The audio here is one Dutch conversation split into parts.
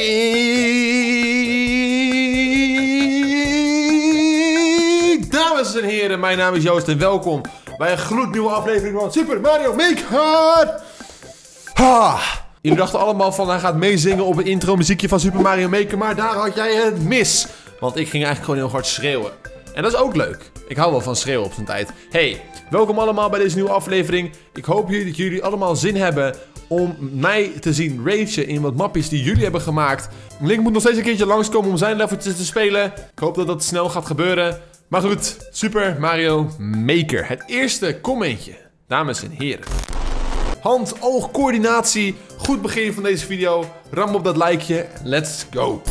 Hey, dames en heren, mijn naam is Joost en welkom bij een gloednieuwe aflevering van Super Mario Maker. Ha! Jullie dachten allemaal van hij gaat meezingen op het intro muziekje van Super Mario Maker, maar daar had jij het mis. Want ik ging eigenlijk gewoon heel hard schreeuwen. En dat is ook leuk. Ik hou wel van schreeuwen op zijn tijd. Hey, welkom allemaal bij deze nieuwe aflevering. Ik hoop dat jullie allemaal zin hebben om mij te zien ragen in wat mapjes die jullie hebben gemaakt. Link moet nog steeds een keertje langskomen om zijn leveltjes te spelen. Ik hoop dat dat snel gaat gebeuren. Maar goed, Super Mario Maker. Het eerste commentje, dames en heren. Hand-oogcoördinatie. Goed begin van deze video. Ram op dat likeje. Let's go.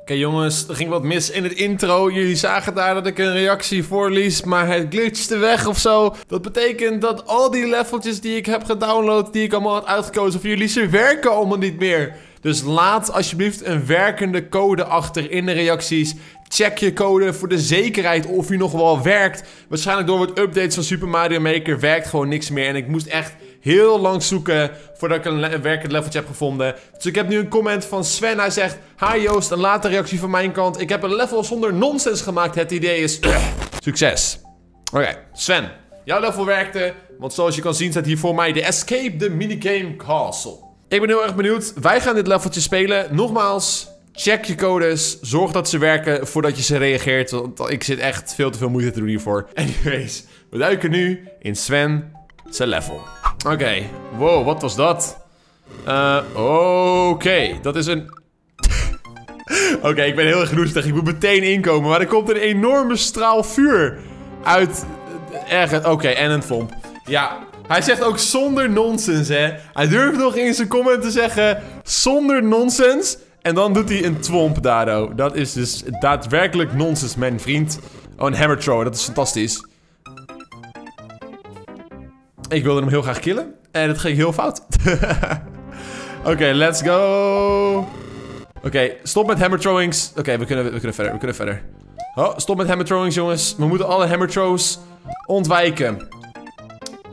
Oké, jongens, er ging wat mis in het intro. Jullie zagen daar dat ik een reactie voorlies, maar het glitchte weg of zo. Dat betekent dat al die leveltjes die ik heb gedownload, die ik allemaal had uitgekozen voor jullie, ze werken allemaal niet meer. Dus laat alsjeblieft een werkende code achter in de reacties. Check je code voor de zekerheid of die nog wel werkt. Waarschijnlijk door wat updates van Super Mario Maker werkt gewoon niks meer. En ik moest echt heel lang zoeken voordat ik een werkend leveltje heb gevonden. Dus ik heb nu een comment van Sven. Hij zegt: hi Joost, een late reactie van mijn kant. Ik heb een level zonder nonsens gemaakt. Het idee is succes. Oké, Sven. Jouw level werkte. Want zoals je kan zien staat hier voor mij de Escape the Minigame Castle. Ik ben heel erg benieuwd. Wij gaan dit leveltje spelen. Nogmaals, check je codes. Zorg dat ze werken voordat je ze reageert. Want ik zit echt veel te veel moeite te doen hiervoor. Anyways, we duiken nu in Sven zijn level. Oké, wow, wat was dat? Oké, dat is een... Oké, ik ben heel erg genoestig. Ik moet meteen inkomen, maar er komt een enorme straal vuur uit... ergens. Oké, en een vlomp. Ja, hij zegt ook zonder nonsens, hè. Hij durft nog in zijn comment te zeggen zonder nonsens. En dan doet hij een twomp daardoor. Dat is dus daadwerkelijk nonsens, mijn vriend. Oh, een hammer throw, dat is fantastisch. Ik wilde hem heel graag killen. En dat ging heel fout. Oké, let's go. Oké, stop met hammer throwings. Oké, we kunnen verder. Oh, stop met hammer throwings, jongens. We moeten alle hammer throws ontwijken.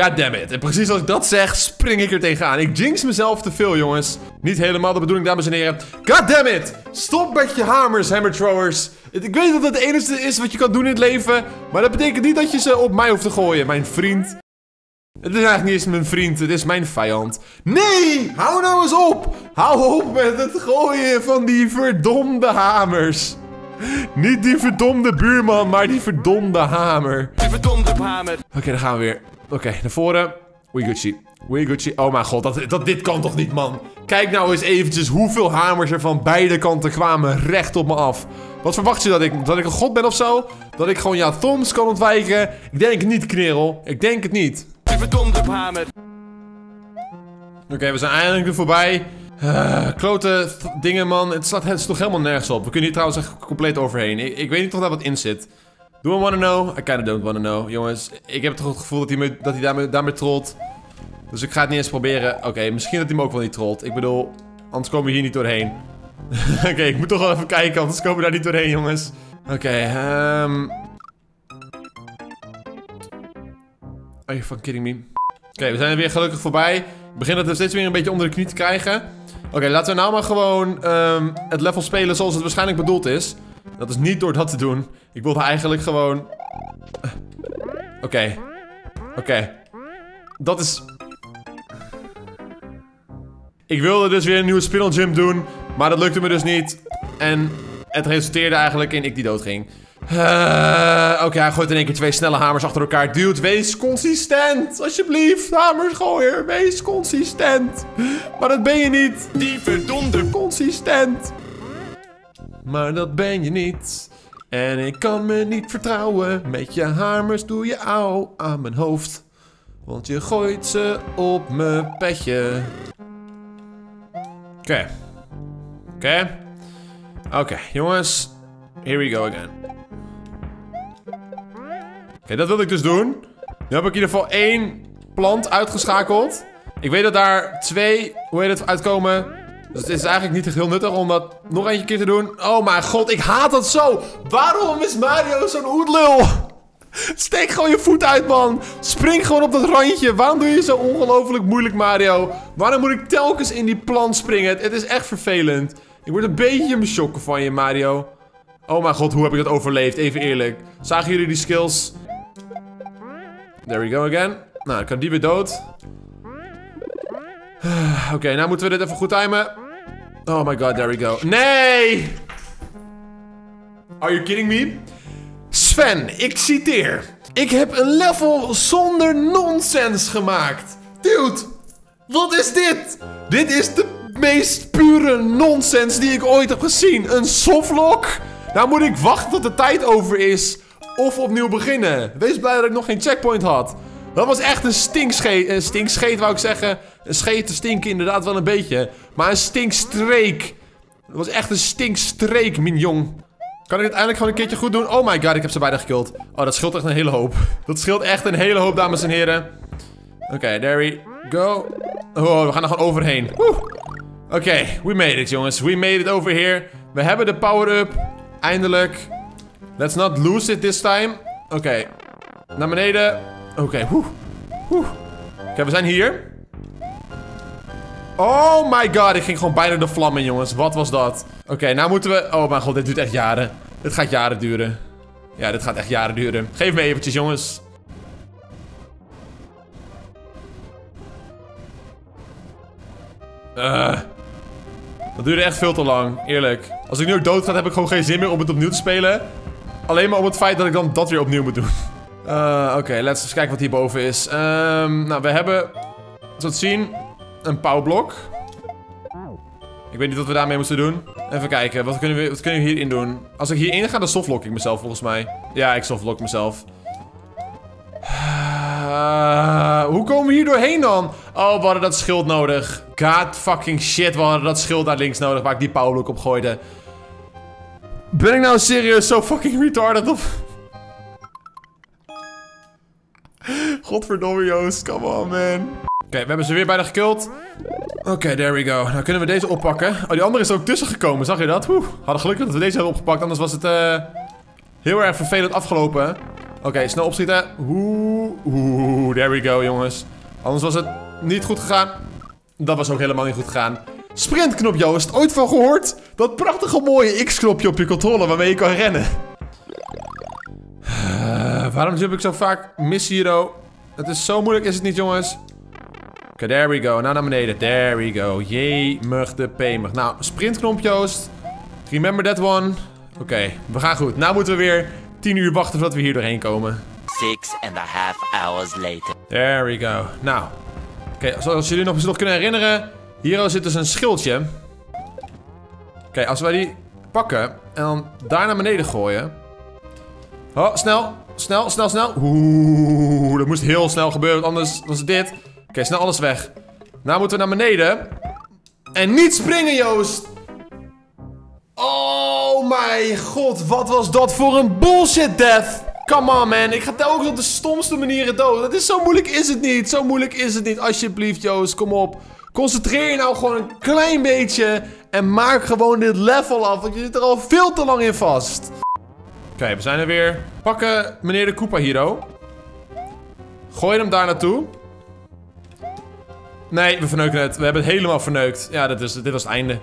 Goddammit. En precies als ik dat zeg, spring ik er tegenaan. Ik jinx mezelf te veel, jongens. Niet helemaal de bedoeling, dames en heren. Goddammit. Stop met je hamers, hammer throwers. Ik weet dat het enige is wat je kan doen in het leven. Maar dat betekent niet dat je ze op mij hoeft te gooien, mijn vriend. Het is eigenlijk niet eens mijn vriend, het is mijn vijand. Nee, hou nou eens op. Hou op met het gooien van die verdomde hamers. Niet die verdomde buurman, maar die verdomde hamer. Die verdomde hamer. Oké, daar gaan we weer. Oké, naar voren. Oei, Gucci. Oh mijn god, dit kan toch niet, man. Kijk nou eens eventjes hoeveel hamers er van beide kanten kwamen recht op me af. Wat verwacht je, dat ik een god ben of zo? Dat ik gewoon jouw thumbs kan ontwijken? Ik denk het niet, knerel. Ik denk het niet. Oké, we zijn eindelijk er voorbij. Klote dingen, man. Het slaat toch helemaal nergens op. We kunnen hier trouwens echt compleet overheen. Ik weet niet of daar wat in zit. Do I wanna know? I kinda don't wanna know. Jongens, ik heb toch het gevoel dat hij daarmee trolt. Dus ik ga het niet eens proberen. Oké, misschien dat hij me ook wel niet trolt. Ik bedoel, anders komen we hier niet doorheen. Oké, ik moet toch wel even kijken, anders komen we daar niet doorheen, jongens. Oké. Are you fucking kidding me? Oké, we zijn er weer gelukkig voorbij. Ik begin dat we steeds weer een beetje onder de knie te krijgen. Oké, laten we nou maar gewoon het level spelen zoals het waarschijnlijk bedoeld is. Dat is niet door dat te doen. Ik wilde eigenlijk gewoon... Oké. Dat is... Ik wilde dus weer een nieuwe spinal jump doen, maar dat lukte me dus niet. En het resulteerde eigenlijk in ik die dood ging. Oké, hij gooit in één keer twee snelle hamers achter elkaar. Dude, wees consistent. Alsjeblieft, hamersgooier. Wees consistent. Maar dat ben je niet. Die verdomde consistent. Maar dat ben je niet. En ik kan me niet vertrouwen. Met je hamers doe je au aan mijn hoofd. Want je gooit ze op mijn petje. Oké, jongens. Here we go again. Oké, dat wilde ik dus doen. Nu heb ik in ieder geval 1 plant uitgeschakeld. Ik weet dat daar 2, uitkomen. Dus het is eigenlijk niet echt heel nuttig om dat nog eentje keer te doen. Oh mijn god, ik haat dat zo. Waarom is Mario zo'n oetlul? Steek gewoon je voet uit, man. Spring gewoon op dat randje. Waarom doe je zo ongelooflijk moeilijk, Mario? Waarom moet ik telkens in die plant springen? Het is echt vervelend. Ik word een beetje me shocken van je, Mario. Oh mijn god, hoe heb ik dat overleefd? Even eerlijk. Zagen jullie die skills? There we go again. Nou, ik kan die weer dood. Oké, nou moeten we dit even goed timen. Oh my god, there we go. Nee! Are you kidding me? Sven, ik citeer. Ik heb een level zonder nonsens gemaakt. Dude, wat is dit? Dit is de meest pure nonsens die ik ooit heb gezien. Een softlock? Nou moet ik wachten tot de tijd over is. Of opnieuw beginnen. Wees blij dat ik nog geen checkpoint had. Dat was echt een stinkscheet. Een stinkscheet wou ik zeggen. Een scheet te stinken inderdaad wel een beetje. Maar een stinkstreek. Dat was echt een stinkstreek, minjong. Kan ik het eindelijk gewoon een keertje goed doen? Oh my god, ik heb ze bijna gekillt. Oh, dat scheelt echt een hele hoop. Dat scheelt echt een hele hoop, dames en heren. Oké, there we go. Oh, we gaan er gewoon overheen. Oké, we made it, jongens. We made it over here. We hebben de power-up. Eindelijk. Let's not lose it this time. Oké. Naar beneden. Oké, Oké, we zijn hier. Oh my god, ik ging gewoon bijna de vlam in, jongens. Wat was dat? Oké, nou moeten we... Oh mijn god, dit duurt echt jaren. Dit gaat jaren duren. Ja, dit gaat echt jaren duren. Geef me eventjes, jongens. Dat duurde echt veel te lang, eerlijk. Als ik nu ook dood ga, heb ik gewoon geen zin meer om het opnieuw te spelen. Alleen maar om het feit dat ik dan dat weer opnieuw moet doen. Oké, let's eens kijken wat hierboven is. Nou, we hebben... Zoals we zien... Een pauwblok. Ik weet niet wat we daarmee moeten doen. Even kijken, wat kunnen we hierin doen? Als ik hierin ga, dan softlock ik mezelf volgens mij. Ja, ik softlock mezelf. Hoe komen we hier doorheen dan? Oh, we hadden dat schild nodig. God fucking shit, we hadden dat schild naar links nodig waar ik die pauwblok op gooide. Ben ik nou serieus zo fucking retarded of... Godverdomme, Joost, come on man. Oké, we hebben ze weer bijna gekillt. Oké, there we go. Nou kunnen we deze oppakken. Oh, die andere is er ook tussen gekomen. Zag je dat? Hadden gelukkig dat we deze hebben opgepakt. Anders was het heel erg vervelend afgelopen. Oké, snel opschieten. There we go, jongens. Anders was het niet goed gegaan. Dat was ook helemaal niet goed gegaan. Sprintknop, Joost. Ooit van gehoord? Dat prachtige mooie X-knopje op je controller waarmee je kan rennen. Waarom jump ik zo vaak? Miss Hero. Het is zo moeilijk, is het niet, jongens? Oké, there we go. Nou, naar beneden. There we go. Jemig de pemig. Nou, sprintknop, Joost. Remember that one. Oké, we gaan goed. Nou moeten we weer 10 uur wachten voordat we hier doorheen komen. 6,5 hours later. There we go. Nou. Oké, zoals jullie nog kunnen herinneren. Hier zit dus een schildje. Oké, als wij die pakken en dan daar naar beneden gooien. Oh, snel. Snel, snel, snel. Oeh, dat moest heel snel gebeuren, want anders was het dit. Oké, snel alles weg. Nou moeten we naar beneden. En niet springen, Joost! Oh mijn god, wat was dat voor een bullshit death! Come on man, ik ga telkens op de stomste manieren dood. Dat is zo moeilijk is het niet, zo moeilijk is het niet. Alsjeblieft, Joost, kom op. Concentreer je nou gewoon een klein beetje en maak gewoon dit level af, want je zit er al veel te lang in vast. Oké, we zijn er weer. Pakken meneer de Koopa Hero. Gooi hem daar naartoe. Nee, we verneuken het. We hebben het helemaal verneukt. Ja, dit was het einde.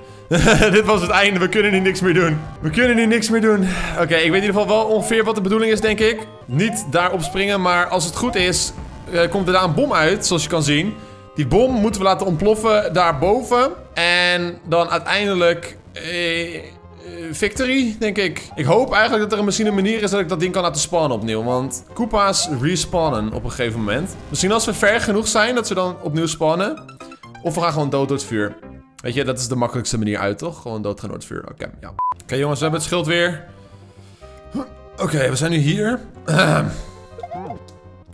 Dit was het einde. We kunnen hier niks meer doen. We kunnen hier niks meer doen. Oké, ik weet in ieder geval wel ongeveer wat de bedoeling is, denk ik. Niet daarop springen, maar als het goed is, komt er daar een bom uit, zoals je kan zien. Die bom moeten we laten ontploffen daarboven. En dan uiteindelijk... victory, denk ik. Ik hoop eigenlijk dat er misschien een manier is dat ik dat ding kan laten spawnen opnieuw. Want Koopa's respawnen op een gegeven moment. Misschien als we ver genoeg zijn dat ze dan opnieuw spawnen. Of we gaan gewoon dood door het vuur. Weet je, dat is de makkelijkste manier uit, toch? Gewoon doodgaan door het vuur. Oké, ja. Oké, jongens, we hebben het schild weer. Oké, we zijn nu hier.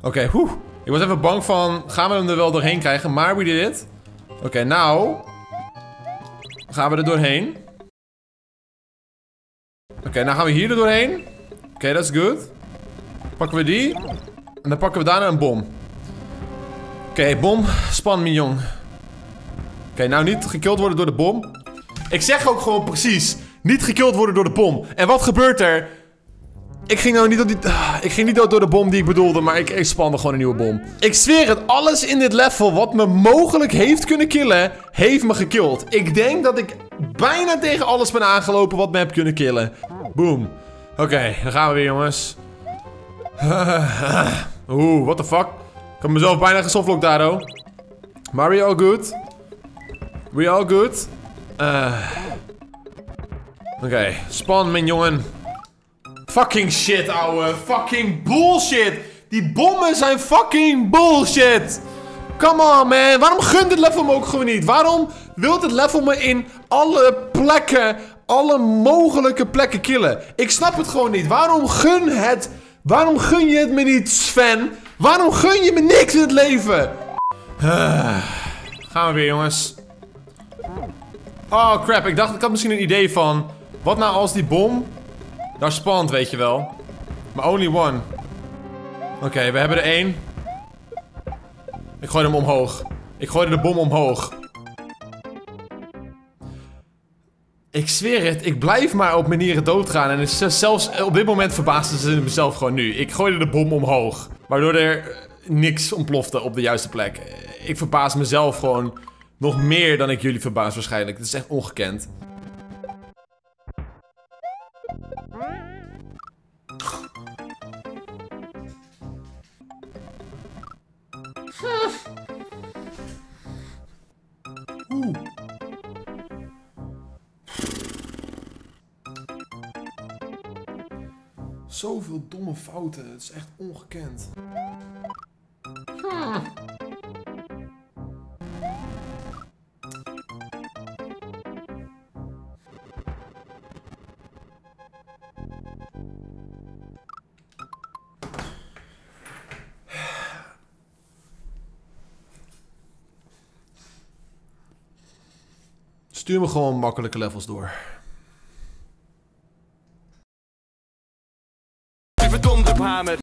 Oké, ik was even bang van, gaan we hem er wel doorheen krijgen? Maar we did it. Oké, nou. Gaan we er doorheen. Oké, nou gaan we hier er doorheen. Oké, that's good. Pakken we die. En dan pakken we daarna een bom. Oké, bom. Span, mignon. Oké, nou niet gekillt worden door de bom. Ik zeg ook gewoon precies. Niet gekillt worden door de bom. En wat gebeurt er? Ik ging nou niet door die... Ik ging niet door de bom die ik bedoelde, maar ik spande gewoon een nieuwe bom. Ik zweer het, alles in dit level wat me mogelijk heeft kunnen killen, heeft me gekild. Ik denk dat ik bijna tegen alles ben aangelopen wat me heb kunnen killen. Boom. Oké, dan gaan we weer, jongens. Oeh, what the fuck. Ik heb mezelf bijna gesoftlockt daar, oh. Maar we all good. We all good. Oké, span, mijn jongen. Fucking shit, ouwe. Fucking bullshit. Die bommen zijn fucking bullshit. Come on, man. Waarom gunt het level me ook gewoon niet? Waarom wilt het level me in alle plekken, alle mogelijke plekken killen? Ik snap het gewoon niet. Waarom gun je het me niet, Sven? Waarom gun je me niks in het leven? Gaan we weer, jongens. Oh, crap. Ik dacht, ik had misschien een idee van... Wat nou als die bom... Daar spant, weet je wel. Maar only one. Oké, we hebben er één. Ik gooi hem omhoog. Ik gooi de bom omhoog. Ik zweer het, ik blijf maar op manieren doodgaan. En zelfs op dit moment verbaasde ze mezelf gewoon nu. Ik gooide de bom omhoog. Waardoor er niks ontplofte op de juiste plek. Ik verbaas mezelf gewoon nog meer dan ik jullie verbaas waarschijnlijk. Het is echt ongekend. Zoveel domme fouten, het is echt ongekend. Stuur me gewoon makkelijke levels door. Verdomd op hamer.